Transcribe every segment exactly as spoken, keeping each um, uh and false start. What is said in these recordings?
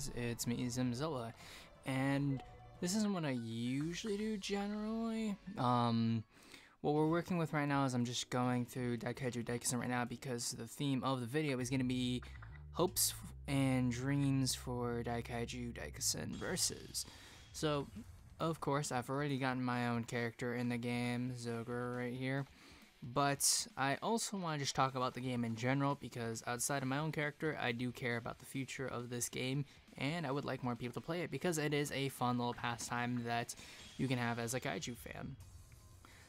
guys, it's me, Zimzilla, and this isn't what I usually do generally. Um, what we're working with right now is I'm just going through Daikaiju Daikessen right now because the theme of the video is going to be hopes and dreams for Daikaiju Daikessen Versus. So, of course, I've already gotten my own character in the game, Zogra right here. But I also want to just talk about the game in general, because outside of my own character, I do care about the future of this game, and I would like more people to play it because it is a fun little pastime that you can have as a kaiju fan.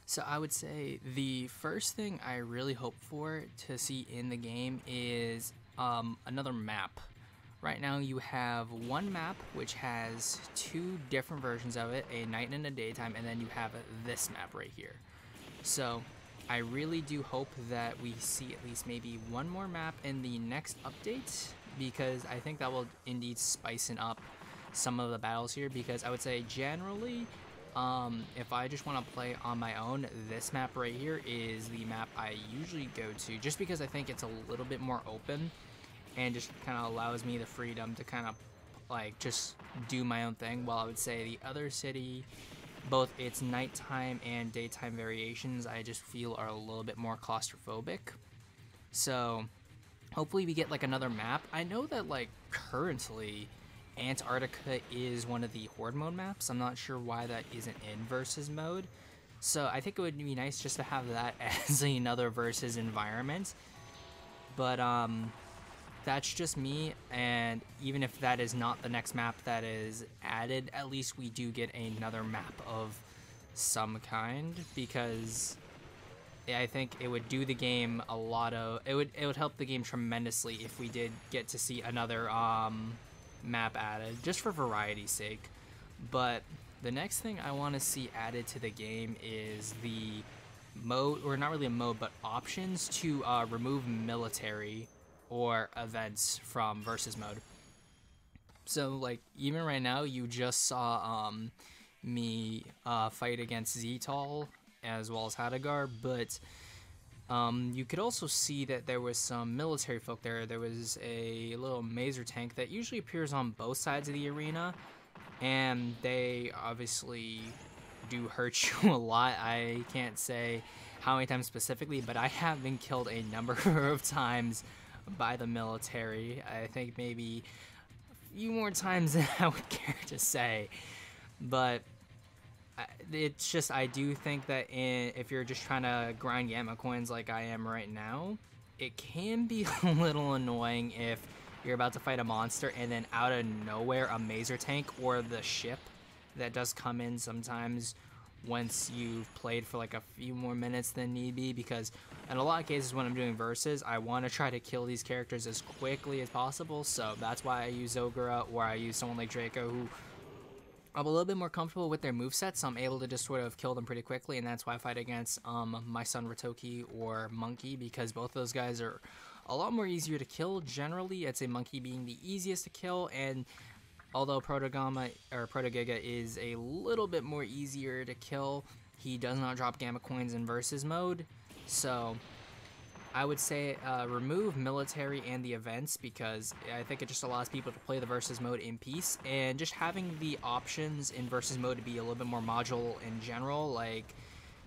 So I would say the first thing I really hope for to see in the game is um, another map. Right now you have one map which has two different versions of it, a night and a daytime, and then you have this map right here. So I really do hope that we see at least maybe one more map in the next update, because I think that will indeed spicing up some of the battles here, because I would say generally, um, if I just want to play on my own, this map right here is the map I usually go to, just because I think it's a little bit more open and just kind of allows me the freedom to kind of like just do my own thing, while I would say the other city, both its nighttime and daytime variations, I just feel are a little bit more claustrophobic. So hopefully we get like another map. I know that like currently Antarctica is one of the horde mode maps. I'm not sure why that isn't in versus mode. So I think it would be nice just to have that as another versus environment. But um, that's just me, and even if that is not the next map that is added, at least we do get another map of some kind, because I think it would do the game a lot of, it would it would help the game tremendously if we did get to see another um, map added, just for variety's sake. But the next thing I want to see added to the game is the mode, or not really a mode, but options to uh, remove military or events from versus mode. So like even right now you just saw um, me uh, fight against Zetal as well as Hadagar, but um, you could also see that there was some military folk there. There was a little mazer tank that usually appears on both sides of the arena, and they obviously do hurt you a lot. I can't say how many times specifically, but I have been killed a number of times by the military. I think maybe a few more times than I would care to say, but it's just, I do think that in, if you're just trying to grind Gamma coins like I am right now, it can be a little annoying if you're about to fight a monster and then out of nowhere a mazer tank or the ship that does come in sometimes once you've played for like a few more minutes than need be, because in a lot of cases when I'm doing versus, I want to try to kill these characters as quickly as possible. So that's why I use Zogra, or I use someone like Draco, who I'm a little bit more comfortable with their moveset, so I'm able to just sort of kill them pretty quickly. And that's why I fight against um, my son Rotoki or Monkey, because both those guys are a lot more easier to kill generally. I'd say Monkey being the easiest to kill, and although Protogamma or Protogiga is a little bit more easier to kill, he does not drop Gamma coins in versus mode. So I would say uh, remove military and the events, because I think it just allows people to play the versus mode in peace, and just having the options in versus mode to be a little bit more modular in general, like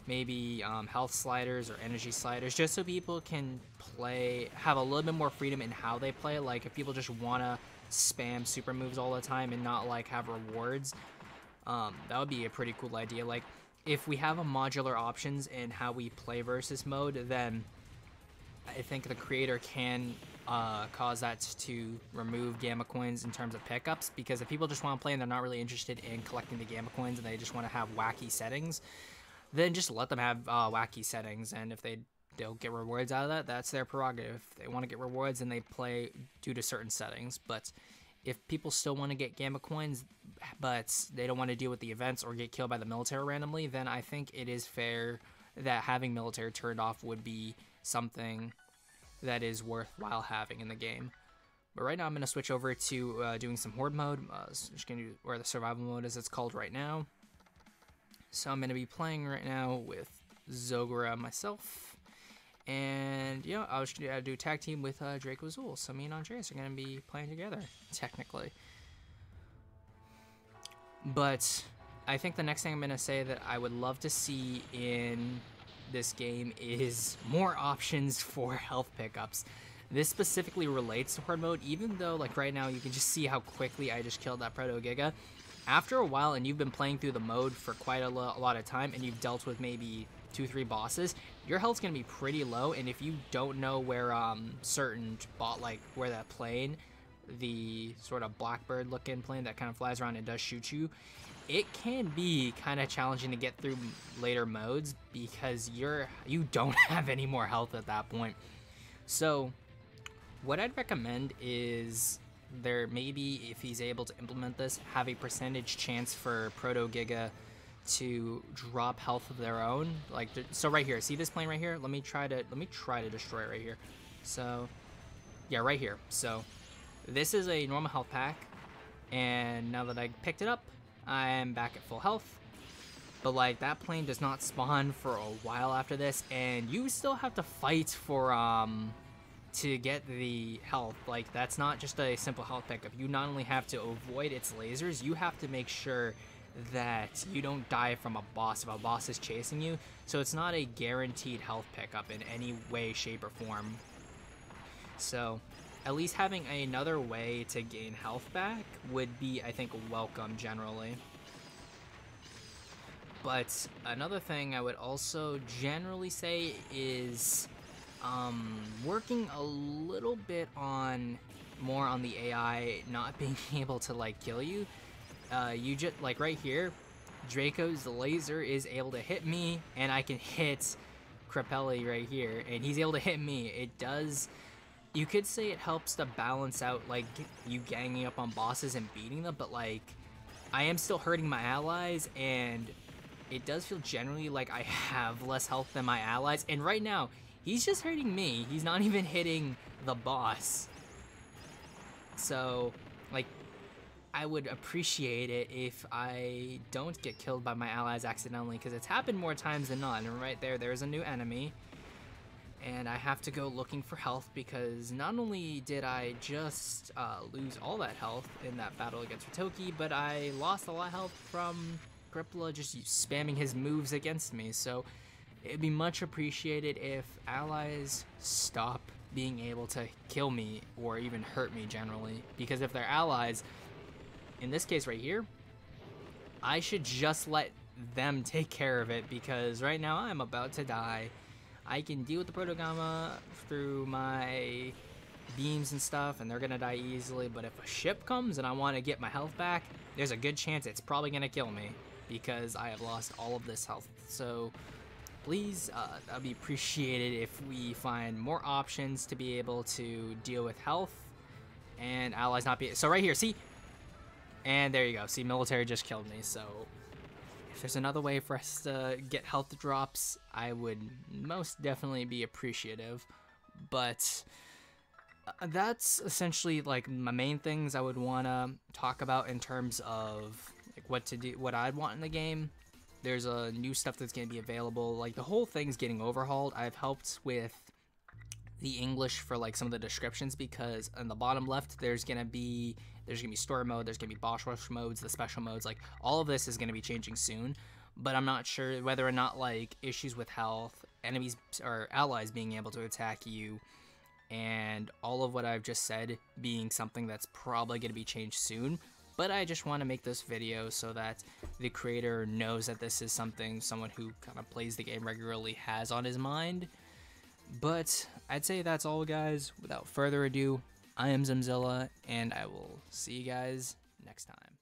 maybe um, health sliders or energy sliders, just so people can play, have a little bit more freedom in how they play. Like if people just want to spam super moves all the time and not like have rewards, um, that would be a pretty cool idea. Like if we have a modular options in how we play versus mode, then I think the creator can uh, cause that to remove Gamma coins in terms of pickups, because if people just want to play and they're not really interested in collecting the Gamma coins and they just want to have wacky settings, then just let them have uh, wacky settings, and if they they'll get rewards out of that, that's their prerogative. If they want to get rewards, and they play due to certain settings. But if people still want to get Gamma coins, but they don't want to deal with the events or get killed by the military randomly, then I think it is fair that having military turned off would be something that is worthwhile having in the game. But right now I'm going to switch over to uh, doing some horde mode, uh, just gonna do, or the survival mode as it's called right now. So I'm going to be playing right now with Zogra myself. And, yeah, I was going to do tag team with uh, Draco Azul. So me and Andreas are going to be playing together, technically. But I think the next thing I'm going to say that I would love to see in this game is more options for health pickups. This specifically relates to horde mode, even though like right now you can just see how quickly I just killed that Protogiga. After a while, and you've been playing through the mode for quite a, lo a lot of time, and you've dealt with maybe two, three bosses, your health's going to be pretty low, and if you don't know where um, certain bot, like where that plane, the sort of blackbird looking plane that kind of flies around and does shoot you, it can be kind of challenging to get through later modes because you're you don't have any more health at that point. So what I'd recommend is there maybe, if he's able to implement this, have a percentage chance for Protogiga to drop health of their own. Like, so right here, see this plane right here? Let me try to let me try to destroy it right here. So yeah, right here. So this is a normal health pack, and now that I picked it up, I am back at full health. But like, that plane does not spawn for a while after this, and you still have to fight for um to get the health. Like, that's not just a simple health pickup. You not only have to avoid its lasers, you have to make sure that you don't die from a boss if a boss is chasing you. So it's not a guaranteed health pickup in any way, shape, or form. So at least having another way to gain health back would be, I think, welcome generally. But another thing I would also generally say is um, working a little bit on more on the A I not being able to like kill you. Uh, you just like right here, Draco's laser is able to hit me, and I can hit Crippla right here, and he's able to hit me. It does. You could say it helps to balance out like you ganging up on bosses and beating them, but like I am still hurting my allies, and it does feel generally like I have less health than my allies. And right now, he's just hurting me. He's not even hitting the boss. So like, I would appreciate it if I don't get killed by my allies accidentally, because it's happened more times than not. And right there, there's a new enemy, and I have to go looking for health because not only did I just uh, lose all that health in that battle against Rotoki, but I lost a lot of health from Crippla just spamming his moves against me. So it'd be much appreciated if allies stop being able to kill me or even hurt me generally, because if they're allies, in this case right here, I should just let them take care of it, because right now I'm about to die. I can deal with the Protogamma through my beams and stuff, and they're gonna die easily, but if a ship comes and I want to get my health back, there's a good chance it's probably gonna kill me because I have lost all of this health. So please, uh, that'd be appreciated if we find more options to be able to deal with health and allies not be. So right here, see? And there you go. See, military just killed me, so if there's another way for us to get health drops, I would most definitely be appreciative. But that's essentially like my main things I would want to talk about in terms of like what to do, what I'd want in the game. There's a uh, new stuff that's going to be available. Like, the whole thing's getting overhauled. I've helped with the English for like some of the descriptions, because on the bottom left there's gonna be there's gonna be story mode, there's gonna be boss rush modes, the special modes, like all of this is gonna be changing soon. But I'm not sure whether or not like issues with health, enemies or allies being able to attack you, and all of what I've just said being something that's probably gonna be changed soon. But I just want to make this video so that the creator knows that this is something someone who kind of plays the game regularly has on his mind. But I'd say that's all, guys. Without further ado, I am Zimzilla, and I will see you guys next time.